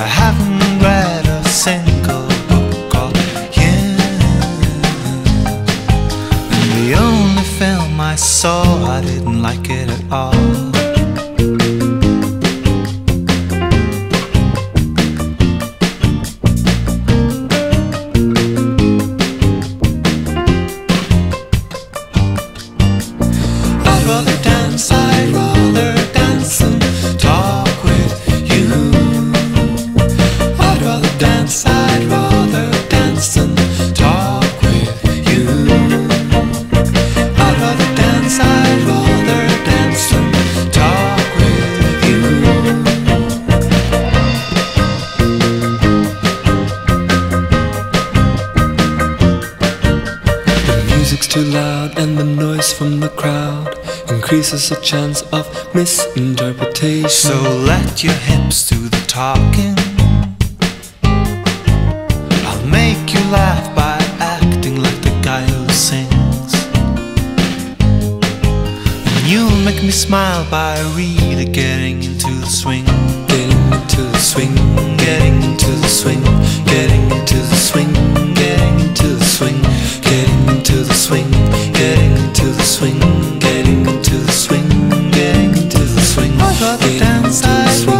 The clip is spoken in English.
I haven't read a single book on you, and the only film I saw, I didn't like it at all. Too loud and the noise from the crowd increases the chance of misinterpretation. So let your hips do the talking. I'll make you laugh by acting like the guy who sings, and you'll make me smile by really getting into the swing. Getting into the swing, getting into the swing, getting into the swing, getting into the swing, getting into the swing, getting into the swing, getting into the swing, getting into the swing, getting into the swing.